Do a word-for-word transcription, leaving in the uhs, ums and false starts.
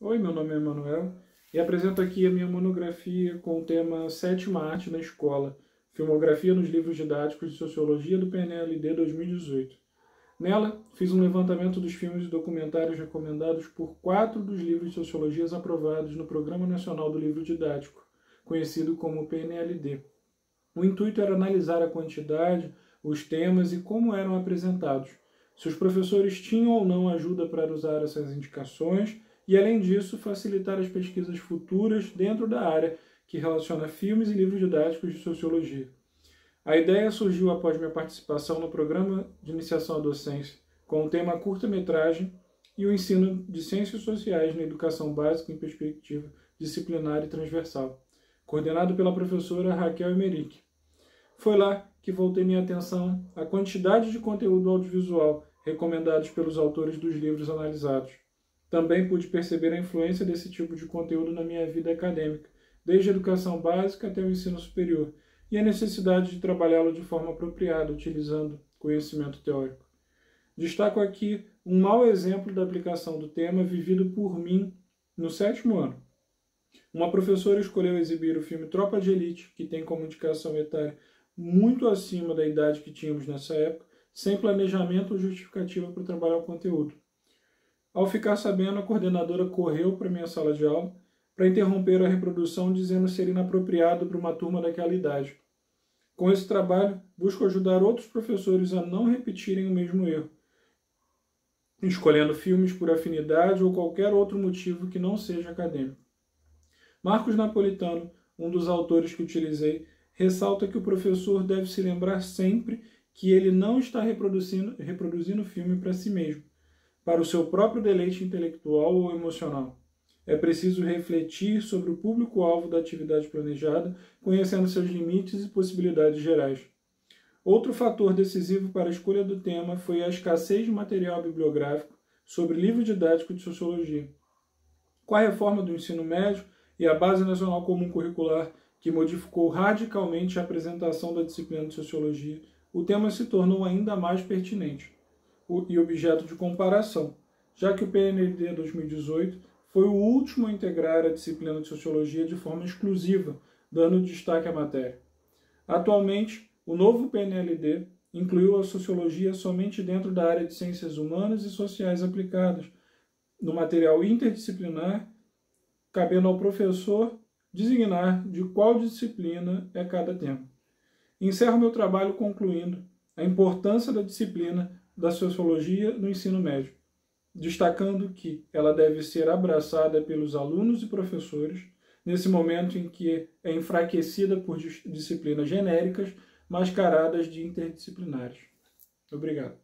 Oi, meu nome é Emanuel e apresento aqui a minha monografia com o tema Sétima Arte na Escola, Filmografia nos Livros Didáticos de Sociologia do P N L D dois mil e dezoito. Nela, fiz um levantamento dos filmes e documentários recomendados por quatro dos livros de sociologias aprovados no Programa Nacional do Livro Didático, conhecido como P N L D. O intuito era analisar a quantidade, os temas e como eram apresentados, se os professores tinham ou não ajuda para usar essas indicações e, além disso, facilitar as pesquisas futuras dentro da área que relaciona filmes e livros didáticos de sociologia. A ideia surgiu após minha participação no Programa de Iniciação à Docência, com o tema Curta-metragem e o ensino de Ciências Sociais na Educação Básica em Perspectiva Disciplinar e Transversal, coordenado pela professora Raquel Emerick. Foi lá que voltei minha atenção à quantidade de conteúdo audiovisual recomendados pelos autores dos livros analisados. Também pude perceber a influência desse tipo de conteúdo na minha vida acadêmica, desde a educação básica até o ensino superior, e a necessidade de trabalhá-lo de forma apropriada, utilizando conhecimento teórico. Destaco aqui um mau exemplo da aplicação do tema vivido por mim no sétimo ano. Uma professora escolheu exibir o filme Tropa de Elite, que tem como indicação etária muito acima da idade que tínhamos nessa época, sem planejamento ou justificativa para trabalhar o conteúdo. Ao ficar sabendo, a coordenadora correu para minha sala de aula para interromper a reprodução, dizendo ser inapropriado para uma turma daquela idade. Com esse trabalho, busco ajudar outros professores a não repetirem o mesmo erro, escolhendo filmes por afinidade ou qualquer outro motivo que não seja acadêmico. Marcos Napolitano, um dos autores que utilizei, ressalta que o professor deve se lembrar sempre que ele não está reproduzindo, reproduzindo filme para si mesmo, para o seu próprio deleite intelectual ou emocional. É preciso refletir sobre o público-alvo da atividade planejada, conhecendo seus limites e possibilidades gerais. Outro fator decisivo para a escolha do tema foi a escassez de material bibliográfico sobre livro didático de sociologia. Com a reforma do ensino médio e a Base Nacional Comum Curricular, que modificou radicalmente a apresentação da disciplina de sociologia, o tema se tornou ainda mais pertinente e objeto de comparação, já que o P N L D dois mil e dezoito foi o último a integrar a disciplina de Sociologia de forma exclusiva, dando destaque à matéria. Atualmente, o novo P N L D incluiu a Sociologia somente dentro da área de Ciências Humanas e Sociais aplicadas, no material interdisciplinar, cabendo ao professor designar de qual disciplina é cada tema. Encerro meu trabalho concluindo a importância da disciplina da Sociologia no ensino médio, destacando que ela deve ser abraçada pelos alunos e professores nesse momento em que é enfraquecida por disciplinas genéricas mascaradas de interdisciplinares. Obrigado.